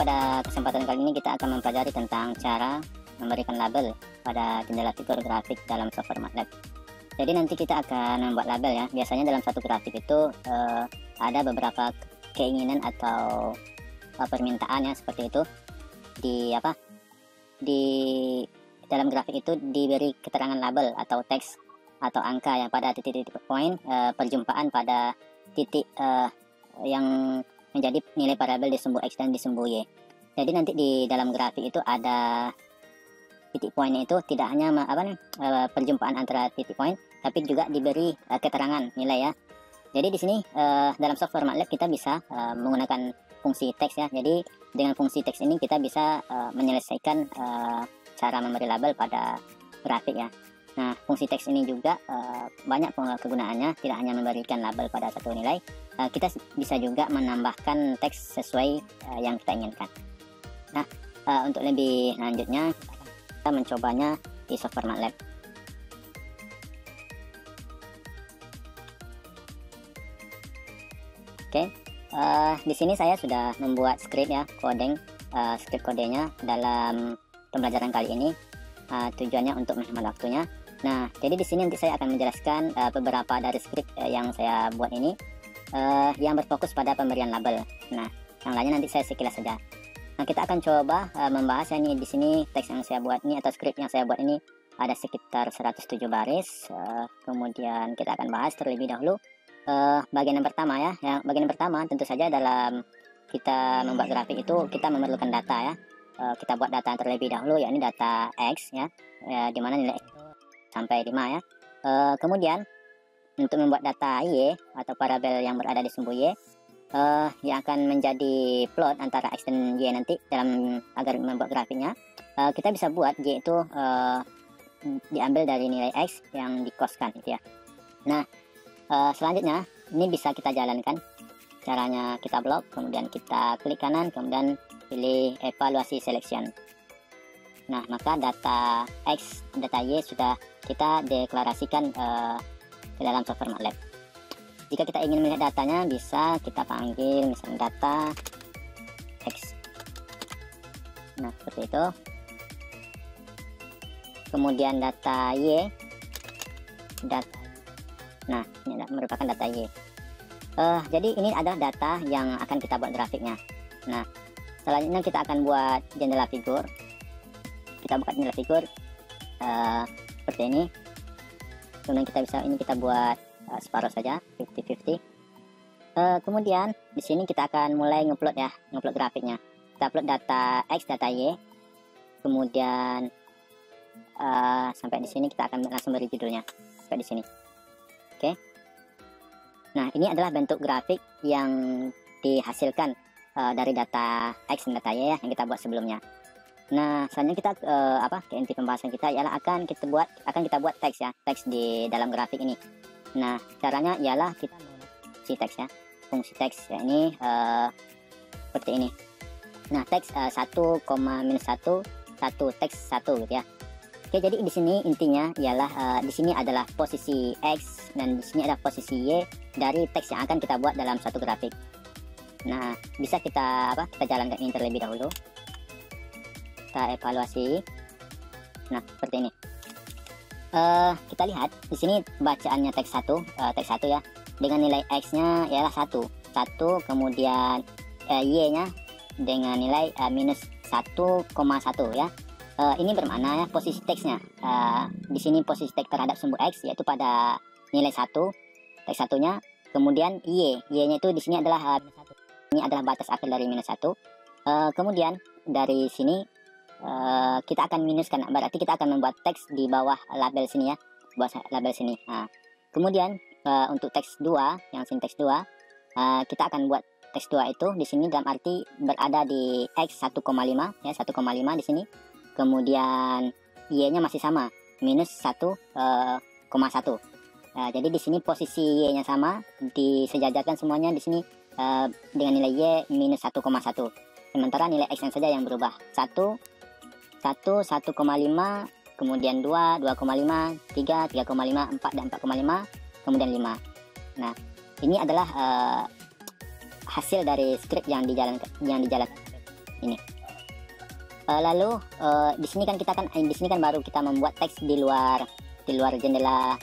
pada kesempatan kali ini kita akan mempelajari tentang cara memberikan label pada jendela fitur grafik dalam software MATLAB. Jadi nanti kita akan membuat label ya. Biasanya dalam satu grafik itu ada beberapa keinginan atau permintaannya seperti itu di dalam grafik itu diberi keterangan label atau teks atau angka yang pada titik-titik poin perjumpaan pada titik yang menjadi nilai parabel di sumbu X dan di sumbu Y. Jadi nanti di dalam grafik itu ada titik poinnya itu tidak hanya perjumpaan antara titik poin, tapi juga diberi keterangan nilai ya. Jadi di sini dalam software MATLAB kita bisa menggunakan fungsi teks ya. Jadi dengan fungsi teks ini kita bisa menyelesaikan cara memberi label pada grafik ya. Nah, fungsi teks ini juga banyak kegunaannya, tidak hanya memberikan label pada satu nilai, kita bisa juga menambahkan teks sesuai yang kita inginkan. Nah, untuk lebih lanjutnya kita mencobanya di software MATLAB. Oke, di sini saya sudah membuat script ya, script kodenya dalam pembelajaran kali ini. Tujuannya untuk menghemat waktunya. Nah, jadi di sini nanti saya akan menjelaskan beberapa dari script yang saya buat ini yang berfokus pada pemberian label. Nah, yang lainnya nanti saya sekilas saja. Nah, kita akan coba membahas ini di sini teks yang saya buat ini atau script yang saya buat ini ada sekitar 107 baris. Kemudian kita akan bahas terlebih dahulu bagian yang pertama ya. Bagian yang pertama tentu saja dalam kita membuat grafik itu kita memerlukan data ya. Kita buat data terlebih dahulu, yakni data X ya, di mana nilai X sampai 5 ya. Kemudian untuk membuat data Y atau parabel yang berada di sumbu Y yang akan menjadi plot antara X dan Y nanti dalam agar membuat grafiknya, kita bisa buat Y itu diambil dari nilai X yang dikoskan gitu ya. Nah, selanjutnya ini bisa kita jalankan. Caranya kita blok, kemudian kita klik kanan, kemudian pilih evaluasi selection. Nah, maka data X, data Y sudah kita deklarasikan ke dalam software MATLAB. Jika kita ingin melihat datanya, bisa kita panggil misalnya data X. Nah, seperti itu. Kemudian data Y. Nah, ini merupakan data Y. Jadi ini adalah data yang akan kita buat grafiknya. Nah, selanjutnya kita akan buat jendela figur. Kita buka jendela figur seperti ini. Kemudian kita bisa kita buat separuh saja, 50-50. Kemudian di sini kita akan mulai ngeplot ya, ngeplot grafiknya. Kita upload data X, data Y. Kemudian sampai di sini kita akan langsung beri judulnya. Sampai di sini. Oke. Nah, ini adalah bentuk grafik yang dihasilkan dari data X dan data Y ya, yang kita buat sebelumnya. Nah, selanjutnya kita ke inti pembahasan kita ialah akan kita buat teks ya, teks di dalam grafik ini. Nah, caranya ialah kita menggunakan teks ya, fungsi teks ya, ini seperti ini. Nah, teks 1, -1, teks 1 gitu ya. Oke, jadi di sini intinya ialah di sini adalah posisi X dan di sini ada posisi Y dari teks yang akan kita buat dalam suatu grafik. Nah, bisa kita jalankan ini terlebih dahulu. Kita evaluasi. Nah, seperti ini. Kita lihat di sini bacaannya teks 1, ya. Dengan nilai X-nya ialah 1. 1 kemudian Y-nya dengan nilai -1,1 ya. Ini bermakna ya posisi teksnya. Di sini posisi teks terhadap sumbu X yaitu pada nilai 1 teks 1-nya. Kemudian Y-nya itu di sini adalah ini adalah batas akhir dari -1. Kemudian dari sini kita akan minuskan, berarti kita akan membuat teks di bawah label sini ya, bawah label sini. Nah, kemudian untuk teks 2, yang sini teks 2, kita akan buat teks 2 itu di sini dalam arti berada di X 1,5 ya, 1,5 di sini. Kemudian Y-nya masih sama, -1,1. Jadi di sini posisi Y-nya sama, disejajarkan semuanya di sini. Dengan nilai Y -1,1. Sementara nilai X-nya saja yang berubah. 1, 1,5. Kemudian 2, 2,5. 3, 3,5. 4, dan 4,5. Kemudian 5. Nah, ini adalah hasil dari script yang dijalankan ini. Lalu di sini kan baru kita membuat teks di luar jendela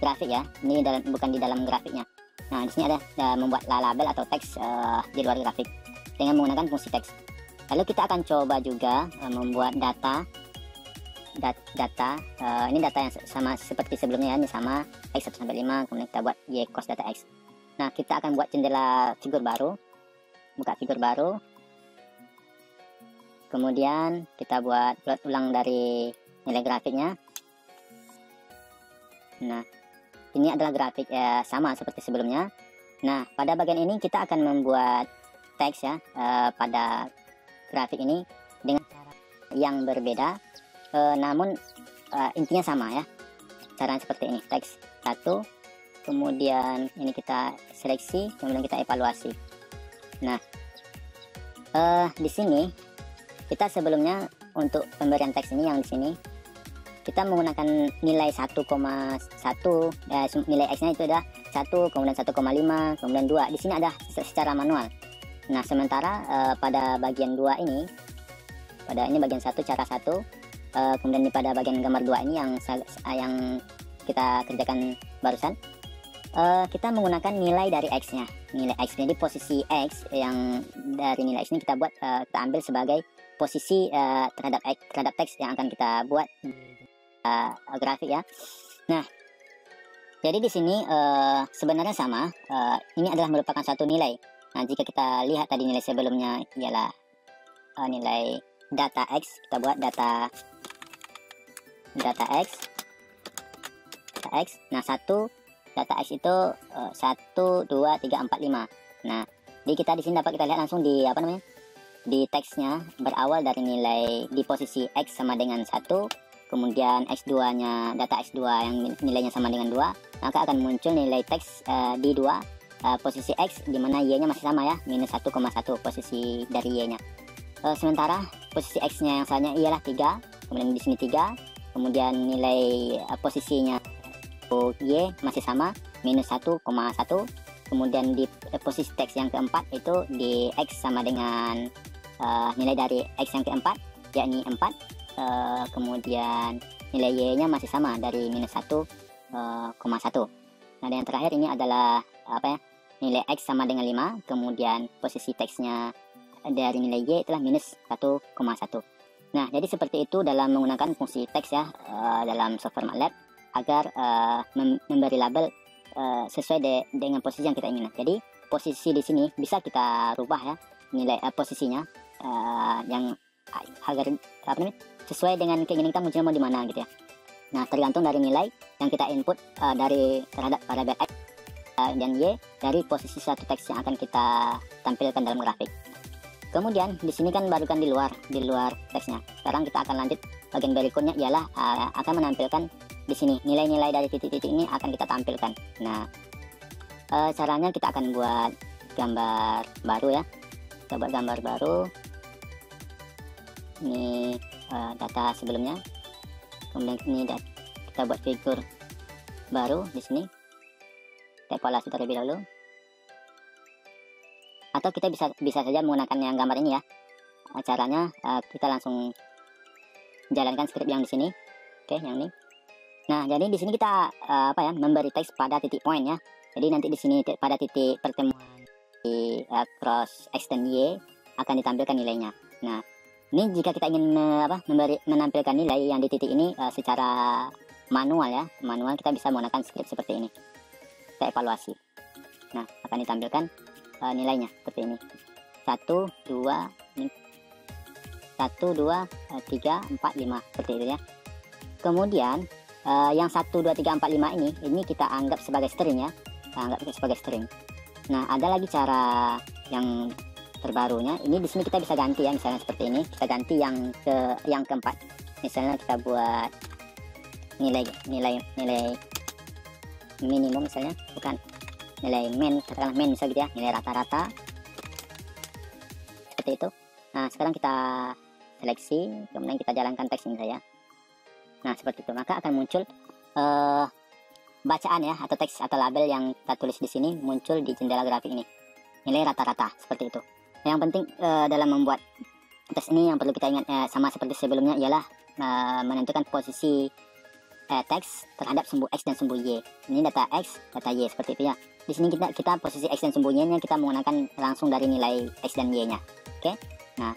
grafik ya. Ini dalam, bukan di dalam grafiknya. Nah, di sini ada membuat label atau teks di luar grafik dengan menggunakan fungsi teks. Lalu kita akan coba juga membuat data ini data yang sama seperti sebelumnya, ini sama x 1 sampai 5, kemudian kita buat y cos data x. Nah, kita akan buat jendela figur baru, buka figur baru, kemudian kita buat plot ulang dari nilai grafiknya. Nah, ini adalah grafik sama seperti sebelumnya. Nah, pada bagian ini kita akan membuat teks ya pada grafik ini dengan cara yang berbeda. Namun intinya sama ya, caranya seperti ini, teks 1, kemudian ini kita seleksi, kemudian kita evaluasi. Nah, di sini kita sebelumnya untuk pemberian teks ini yang di sini kita menggunakan nilai 1,1, nilai x-nya itu ada 1, kemudian 1,5, kemudian 2. Di sini ada secara manual. Nah, sementara pada bagian 2 ini, pada ini bagian 1 cara 1. Kemudian pada bagian gambar 2 ini yang kita kerjakan barusan, kita menggunakan nilai dari x-nya, nilai x. Jadi posisi x yang dari nilai x ini kita buat, kita ambil sebagai posisi terhadap teks yang akan kita buat grafik ya. Nah, jadi di sini sebenarnya sama. Ini adalah merupakan suatu nilai. Nah, jika kita lihat tadi nilai sebelumnya ialah nilai data x, kita buat data x. Nah, satu data x itu 1, 2, 3, 4, 5. Nah, jadi kita di sini dapat kita lihat langsung di apa namanya, di teksnya berawal dari nilai di posisi x sama dengan 1, kemudian x2 nya data x2 yang nilainya sama dengan 2, maka akan muncul nilai teks di 2 posisi x, di mana y nya masih sama ya, -1,1 posisi dari y nya. Sementara posisi x-nya yang selanjutnya ialah 3, kemudian di sini 3, kemudian nilai posisinya y masih sama, -1,1, kemudian di posisi teks yang keempat itu di x sama dengan nilai dari x yang keempat, yakni 4, kemudian nilai y-nya masih sama dari -1,1. Nah, dan yang terakhir ini adalah apa ya, nilai x sama dengan 5, kemudian posisi teksnya dari nilai y itulah -1,1. Nah, jadi seperti itu dalam menggunakan fungsi teks ya dalam software MATLAB agar memberi label sesuai dengan posisi yang kita inginkan. Jadi posisi di sini bisa kita rubah ya, nilai posisinya yang agar apa namanya, sesuai dengan keinginan kita, munculnya mau di mana gitu ya. Nah, tergantung dari nilai yang kita input dari terhadap variabel x dan y dari posisi satu teks yang akan kita tampilkan dalam grafik. Kemudian di sini kan barukan di luar teksnya. Sekarang kita akan lanjut bagian berikutnya ialah akan menampilkan di sini nilai-nilai dari titik-titik ini akan kita tampilkan. Nah, caranya kita akan buat gambar baru ya. Kita buat gambar baru. Ini data sebelumnya. Kemudian ini kita buat figur baru di sini. Kita evaluasi terlebih dahulu. Atau kita bisa saja menggunakan yang gambar ini ya. Caranya kita langsung jalankan script yang di sini. Oke, yang ini. Nah, jadi di sini kita memberi teks pada titik poin ya. Jadi nanti di sini pada titik pertemuan di cross x dan y akan ditampilkan nilainya. Nah, ini jika kita ingin menampilkan nilai yang di titik ini secara manual ya. Manual kita bisa menggunakan script seperti ini. Kita evaluasi. Nah, akan ditampilkan nilainya seperti ini. 1, 2, 3, 4, 5 seperti itu ya. Kemudian yang 1, 2, 3, 4, 5 ini kita anggap sebagai string ya. Kita anggap sebagai string. Nah, ada lagi cara yang terbarunya. Ini di sini kita bisa ganti ya, misalnya seperti ini. Kita ganti yang keempat. Misalnya kita buat nilai minimum misalnya, bukan nilai min, katakanlah min misalnya gitu ya, nilai rata-rata seperti itu. Nah, sekarang kita seleksi, kemudian kita jalankan teks ini saja. Nah, seperti itu, maka akan muncul bacaan ya, atau teks atau label yang kita tulis di sini muncul di jendela grafik ini, nilai rata-rata seperti itu. Nah, yang penting dalam membuat Atas ini yang perlu kita ingat sama seperti sebelumnya ialah menentukan posisi teks terhadap sumbu X dan sumbu Y. Ini data X, data Y seperti itu ya. Di sini kita posisi X dan sumbu Y-nya kita menggunakan langsung dari nilai X dan Y-nya. Oke. Nah,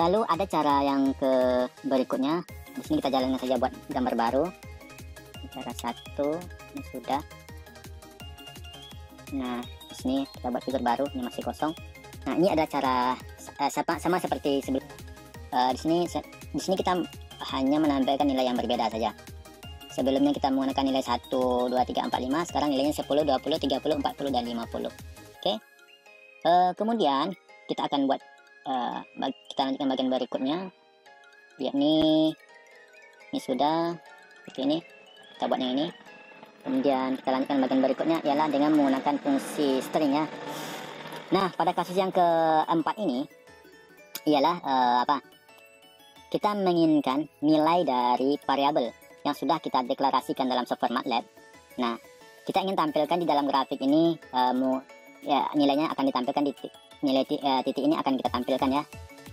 lalu ada cara yang ke berikutnya. Di sini kita jalankan saja buat gambar baru. Cara satu ini sudah. Nah, di sini kita buat figur baru, ini masih kosong. Nah, ini ada cara sama seperti sebelum. Di sini kita hanya menampilkan nilai yang berbeda saja. Sebelumnya kita menggunakan nilai 1, 2, 3, 4, 5. Sekarang nilainya 10, 20, 30, 40, dan 50. Oke. Kemudian kita akan buat kita lanjutkan bagian berikutnya. Yakni ini sudah seperti ini. Kita buat yang ini. Kemudian kita lanjutkan bagian berikutnya ialah dengan menggunakan fungsi string ya. Nah, pada kasus yang keempat ini ialah kita menginginkan nilai dari variabel yang sudah kita deklarasikan dalam software MATLAB. Nah, kita ingin tampilkan di dalam grafik ini nilainya akan ditampilkan di nilai titik ini akan kita tampilkan ya.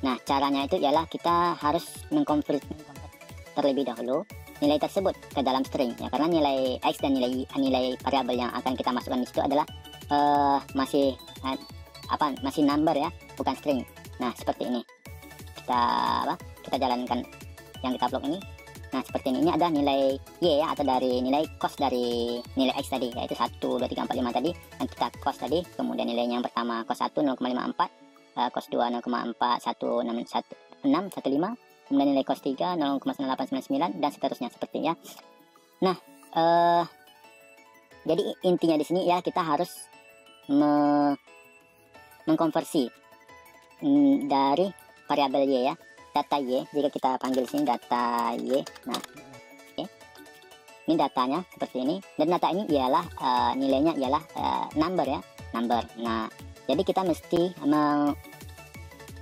Nah, caranya itu ialah kita harus mengkonvert terlebih dahulu nilai tersebut ke dalam string ya, karena nilai X dan nilai variabel yang akan kita masukkan di situ adalah masih number ya, bukan string. Nah, seperti ini kita jalankan yang kita upload ini. Nah, seperti ini ada nilai Y ya, atau dari nilai cos dari nilai X tadi, yaitu 1, 2, 3, 4, 5 tadi yang kita cos tadi. Kemudian nilainya yang pertama cos 1 0,54, cos 2 0,4 1, 6, 15, kemudian nilai cos 3 0,9899 dan seterusnya seperti ya. Nah, jadi intinya di sini ya, kita harus mengkonversi dari variabel Y ya, data Y, jika kita panggil sini data Y. Nah, okay. Ini datanya seperti ini, dan data ini ialah nilainya ialah number ya, number. Nah, jadi kita mesti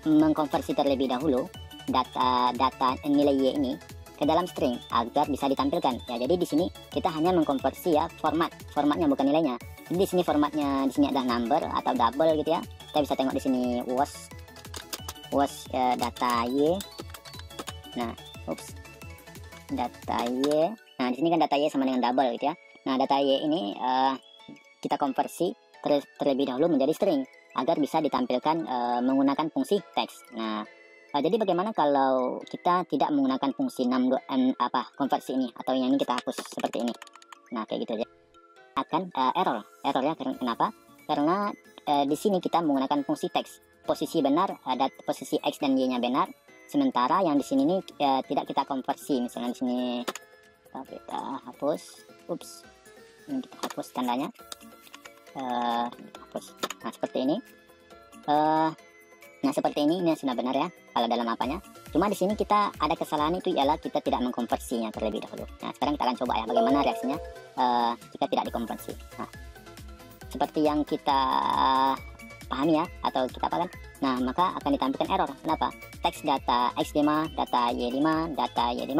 mengkonversi terlebih dahulu data nilai Y ini ke dalam string agar bisa ditampilkan ya. Jadi di sini kita hanya mengkonversi ya formatnya, bukan nilainya. Jadi di sini formatnya, di sini ada number atau double gitu ya. Kita bisa tengok di sini was data Y. Nah, data Y. Nah, di sini kan data Y sama dengan double gitu ya. Nah, data Y ini kita konversi terlebih dahulu menjadi string agar bisa ditampilkan menggunakan fungsi teks. Nah, jadi bagaimana kalau kita tidak menggunakan fungsi konversi ini, atau yang ini kita hapus seperti ini. Nah, kayak gitu aja. Akan error ya. Kenapa? Karena di sini kita menggunakan fungsi teks. Posisi benar, posisi X dan Y-nya benar. Sementara yang di sini ini tidak kita konversi. Misalnya di sini kita hapus. Ups. Ini kita hapus tandanya. Hapus. Nah, seperti ini. Nah, seperti ini sudah benar ya, kalau dalam apanya. Cuma di sini kita ada kesalahan itu ialah kita tidak mengkonversinya terlebih dahulu. Nah, sekarang kita akan coba ya bagaimana reaksinya jika tidak dikonversi. Nah, seperti yang kita pahami ya, atau kita apa kan? Nah, maka akan ditampilkan error. Kenapa? Teks data X5, data Y5, data Y5,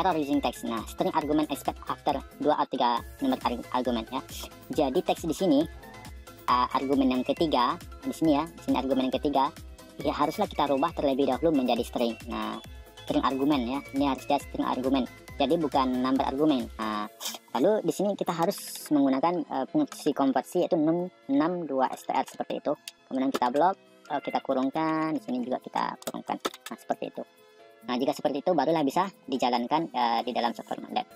error using text. Nah, string argument except after 2 atau 3 nomor argument ya. Jadi teks di sini argumen yang ketiga di sini ya, di sini argumen yang ketiga ya haruslah kita rubah terlebih dahulu menjadi string. Nah, string argumen ya, ini harus jadi string argumen, jadi bukan number argumen. Nah, lalu di sini kita harus menggunakan fungsi konversi yaitu 662 str seperti itu. Kemudian kita blok, kita kurungkan, di sini juga kita kurungkan. Nah, seperti itu. Nah, jika seperti itu barulah bisa dijalankan di dalam software MATLAB.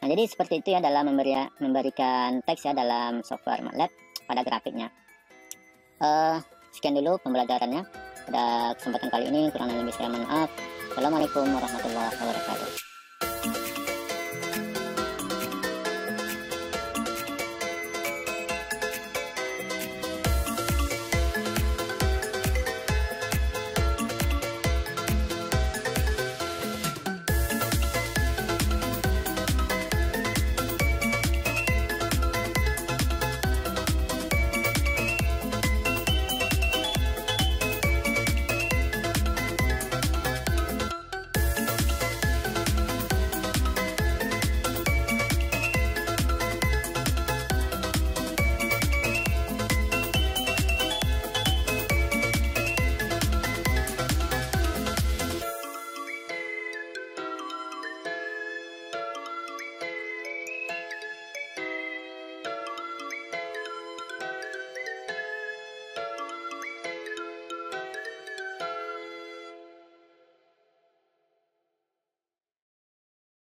Nah, jadi seperti itu ya dalam memberikan teks ya dalam software MATLAB pada grafiknya. Sekian dulu pembelajarannya. Pada kesempatan kali ini kurang lebih saya mohon maaf. Assalamualaikum warahmatullahi wabarakatuh.